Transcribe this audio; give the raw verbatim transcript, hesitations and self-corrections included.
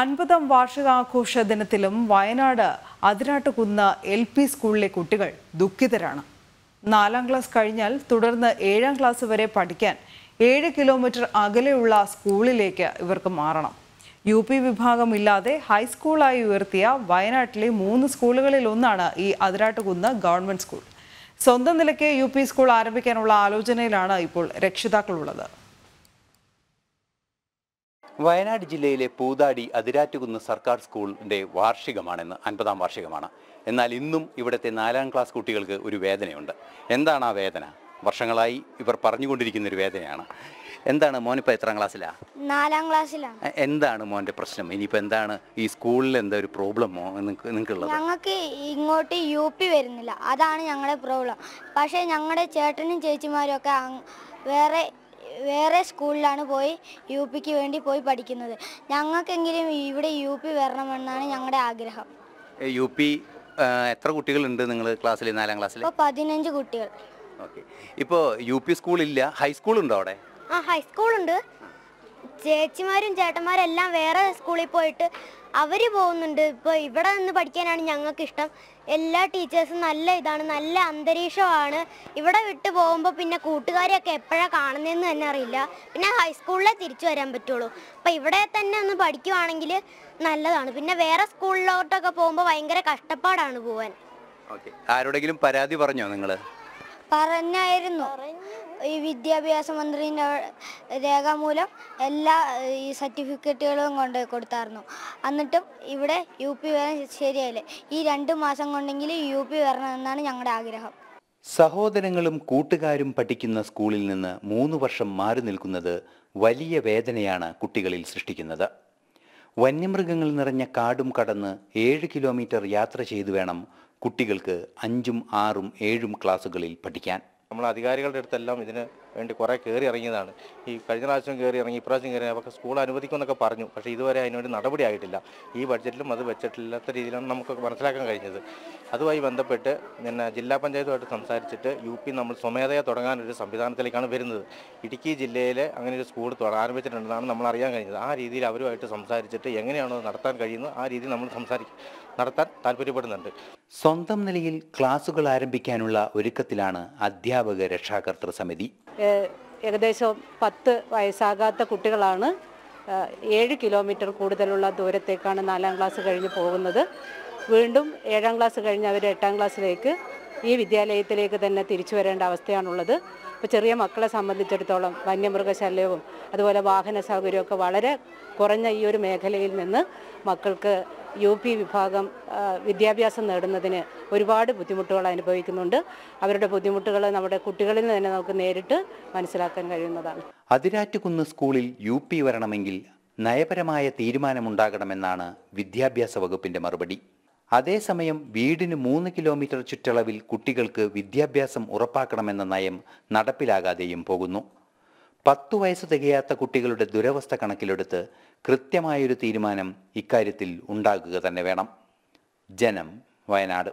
അൻപതാം വാർഷികാഘോഷ ദിനത്തിലും വയനാട് അതിരാട്ടുകുന്ന് എൽ പി സ്കൂളിലെ കുട്ടികൾ ദുഃഖിതരാണ്. നാലാം ക്ലാസ് കഴിഞ്ഞാൽ തുടർന്ന് ഏഴാം ക്ലാസ് വരെ പഠിക്കാൻ ഏഴ് കിലോമീറ്റർ അകലെയുള്ള സ്കൂളിലേക്ക് ഇവർക്ക് മാറണം. യു പി വിഭാഗമില്ലാതെ ഹൈസ്കൂളായി ഉയർത്തിയ വയനാട്ടിലെ മൂന്ന് സ്കൂളുകളിൽ ഒന്നാണ് ഈ അതിരാട്ടുകുന്ന് ഗവൺമെന്റ് സ്കൂൾ. സ്വന്തം നിലയ്ക്ക് യു പി സ്കൂൾ ആരംഭിക്കാനുള്ള ആലോചനയിലാണ് ഇപ്പോൾ രക്ഷിതാക്കളുള്ളത്. വയനാട് ജില്ലയിലെ പൂതാടി അതിരാറ്റുകുന്ന് സർക്കാർ സ്കൂളിൻ്റെ വാർഷികമാണെന്ന് അൻപതാം വാർഷികമാണ്. എന്നാൽ ഇന്നും ഇവിടുത്തെ നാലാം ക്ലാസ് കുട്ടികൾക്ക് ഒരു വേദനയുണ്ട്. എന്താണ് ആ വേദന? വർഷങ്ങളായി ഇവർ പറഞ്ഞുകൊണ്ടിരിക്കുന്ന ഒരു വേദനയാണ്. എന്താണ് മോൻ ഇപ്പോൾ എത്രാം ക്ലാസ്സിലാണ്? നാലാം ക്ലാസ്സിലാണ്. എന്താണ് മോൻ്റെ പ്രശ്നം? ഇനിയിപ്പോൾ എന്താണ് ഈ സ്കൂളിൽ എന്താ ഒരു പ്രോബ്ലമോ നിങ്ങൾക്കുള്ളത്? ഞങ്ങൾക്ക് ഇങ്ങോട്ട് യു പി വരുന്നില്ല, അതാണ് ഞങ്ങളുടെ പ്രോബ്ലം. പക്ഷേ ഞങ്ങളുടെ ചേട്ടനും ചേച്ചിമാരും ഒക്കെ വേറെ വേറെ സ്കൂളിലാണ് പോയി യു പിക്ക് വേണ്ടി പോയി പഠിക്കുന്നത്. ഞങ്ങൾക്കെങ്കിലും ഇവിടെ യു പി വരണമെന്നാണ് ഞങ്ങളുടെ ആഗ്രഹം. യു പി എത്ര കുട്ടികളുണ്ട് നിങ്ങൾ ക്ലാസ്സിൽ? നാലാം ക്ലാസ്സിൽ ഇപ്പോൾ പതിനഞ്ച് കുട്ടികൾ. ഓക്കെ, ഇപ്പോൾ യു പി സ്കൂളില്ല, ഹൈസ്കൂളുണ്ടോ അവിടെ? ആ, ഹൈസ്കൂളുണ്ട്. ചേച്ചിമാരും ചേട്ടന്മാരും എല്ലാം വേറെ സ്കൂളിൽ പോയിട്ട് അവർ പോകുന്നുണ്ട്. ഇപ്പോൾ ഇവിടെ നിന്ന് പഠിക്കാനാണ് ഞങ്ങൾക്ക് ഇഷ്ടം. എല്ലാ ടീച്ചേഴ്സും നല്ല ഇതാണ്, നല്ല അന്തരീക്ഷമാണ്. ഇവിടെ വിട്ടു പോകുമ്പോൾ പിന്നെ കൂട്ടുകാരെയൊക്കെ എപ്പോഴാണ് കാണുന്നതെന്ന് തന്നെ അറിയില്ല. പിന്നെ ഹൈസ്കൂളിലെ തിരിച്ചു വരാൻ പറ്റുള്ളൂ. അപ്പോൾ ഇവിടെ തന്നെ ഒന്ന് പഠിക്കുവാണെങ്കിൽ നല്ലതാണ്. പിന്നെ വേറെ സ്കൂളിലോട്ടൊക്കെ പോകുമ്പോൾ ഭയങ്കര കഷ്ടപ്പാടാണ് പോവാൻ. ഓക്കെ, ആരോടെങ്കിലും പരാതി പറഞ്ഞോ നിങ്ങൾ? പറഞ്ഞായിരുന്നു. ഈ വിദ്യാഭ്യാസ മന്ത്രിൻ്റെ രേഖാമൂലം എല്ലാ ഈ സർട്ടിഫിക്കറ്റുകളും കൊണ്ട് കൊടുത്തായിരുന്നു. എന്നിട്ടും ഇവിടെ യു പി വരാൻ ശരിയായില്ലേ. ഈ രണ്ട് മാസം കൊണ്ടെങ്കിലും യു പി വരണമെന്നാണ് ഞങ്ങളുടെ ആഗ്രഹം. സഹോദരങ്ങളും കൂട്ടുകാരും പഠിക്കുന്ന സ്കൂളിൽ നിന്ന് മൂന്ന് വർഷം മാറി നിൽക്കുന്നത് വലിയ വേദനയാണ് കുട്ടികളിൽ സൃഷ്ടിക്കുന്നത്. വന്യമൃഗങ്ങൾ നിറഞ്ഞ കാടും കടന്ന് ഏഴ് കിലോമീറ്റർ യാത്ര ചെയ്തു വേണം കുട്ടികൾക്ക് അഞ്ചും ആറും ഏഴും ക്ലാസ്സുകളിൽ പഠിക്കാൻ. നമ്മൾ അധികാരികളുടെ അടുത്തെല്ലാം ഇതിന് വേണ്ടി കുറേ കയറി ഇറങ്ങിയതാണ്. ഈ കഴിഞ്ഞ പ്രാവശ്യം കയറി ഇറങ്ങി ഇപ്രാവശ്യം കയറി അവർക്ക് സ്കൂൾ അനുവദിക്കുമെന്നൊക്കെ പറഞ്ഞു. പക്ഷേ ഇതുവരെ അതിനൊരു നടപടി ആയിട്ടില്ല. ഈ ബഡ്ജറ്റിലും അത് വെച്ചിട്ടില്ലാത്ത രീതിയിലാണ് നമുക്ക് മനസ്സിലാക്കാൻ കഴിഞ്ഞത്. അതുമായി ബന്ധപ്പെട്ട് പിന്നെ ജില്ലാ പഞ്ചായത്തുമായിട്ട് സംസാരിച്ചിട്ട് യു പി നമ്മൾ സ്വമേധയാ തുടങ്ങാനൊരു സംവിധാനത്തിലേക്കാണ് വരുന്നത്. ഇടുക്കി ജില്ലയിൽ അങ്ങനെ ഒരു സ്കൂൾ ആരംഭിച്ചിട്ടുണ്ടെന്നാണ് നമ്മൾ അറിയാൻ കഴിഞ്ഞത്. ആ രീതിയിൽ അവരുമായിട്ട് സംസാരിച്ചിട്ട് എങ്ങനെയാണോ നടത്താൻ കഴിയുന്നത് ആ രീതിയിൽ നമ്മൾ സംസാരിക്കും നടത്താൻ താല്പര്യപ്പെടുന്നുണ്ട്. സ്വന്തം നിലയിൽ ക്ലാസുകൾ ആരംഭിക്കാനുള്ള ഒരുക്കത്തിലാണ് അധ്യാപക രക്ഷാകർതൃ സമിതി. ഏകദേശം പത്ത് വയസ്സാകാത്ത കുട്ടികളാണ് ഏഴ് കിലോമീറ്റർ കൂടുതലുള്ള ദൂരത്തേക്കാണ് നാലാം ക്ലാസ് കഴിഞ്ഞ് പോകുന്നത്. വീണ്ടും ഏഴാം ക്ലാസ് കഴിഞ്ഞ് അവർ എട്ടാം ക്ലാസ്സിലേക്ക് ഈ വിദ്യാലയത്തിലേക്ക് തന്നെ തിരിച്ചു വരേണ്ട അവസ്ഥയാണുള്ളത്. ഇപ്പോൾ ചെറിയ മക്കളെ സംബന്ധിച്ചിടത്തോളം വന്യമൃഗശല്യവും അതുപോലെ വാഹന സൗകര്യമൊക്കെ വളരെ കുറഞ്ഞ ഈ ഒരു മേഖലയിൽ നിന്ന് മക്കൾക്ക് യു പി വിഭാഗം വിദ്യാഭ്യാസം നേടുന്നതിന് ഒരുപാട് ബുദ്ധിമുട്ടുകൾ അനുഭവിക്കുന്നുണ്ട്. അവരുടെ ബുദ്ധിമുട്ടുകൾ നമ്മുടെ കുട്ടികളിൽ നിന്ന് തന്നെ നമുക്ക് നേരിട്ട് മനസ്സിലാക്കാൻ കഴിയുന്നതാണ്. അതിരാറ്റുകുന്ന് സ്കൂളിൽ യു പി വരണമെങ്കിൽ നയപരമായ തീരുമാനമുണ്ടാകണമെന്നാണ് വിദ്യാഭ്യാസ വകുപ്പിൻ്റെ മറുപടി. അതേസമയം വീടിന് മൂന്ന് കിലോമീറ്റർ ചുറ്റളവിൽ കുട്ടികൾക്ക് വിദ്യാഭ്യാസം ഉറപ്പാക്കണമെന്ന നയം നടപ്പിലാകാതെയും പോകുന്നു. പത്തു വയസ്സ് തികയാത്ത കുട്ടികളുടെ ദുരവസ്ഥ കണക്കിലെടുത്ത് കൃത്യമായൊരു തീരുമാനം ഇക്കാര്യത്തിൽ ഉണ്ടാക്കുക തന്നെ വേണം. ജനം, വയനാട്.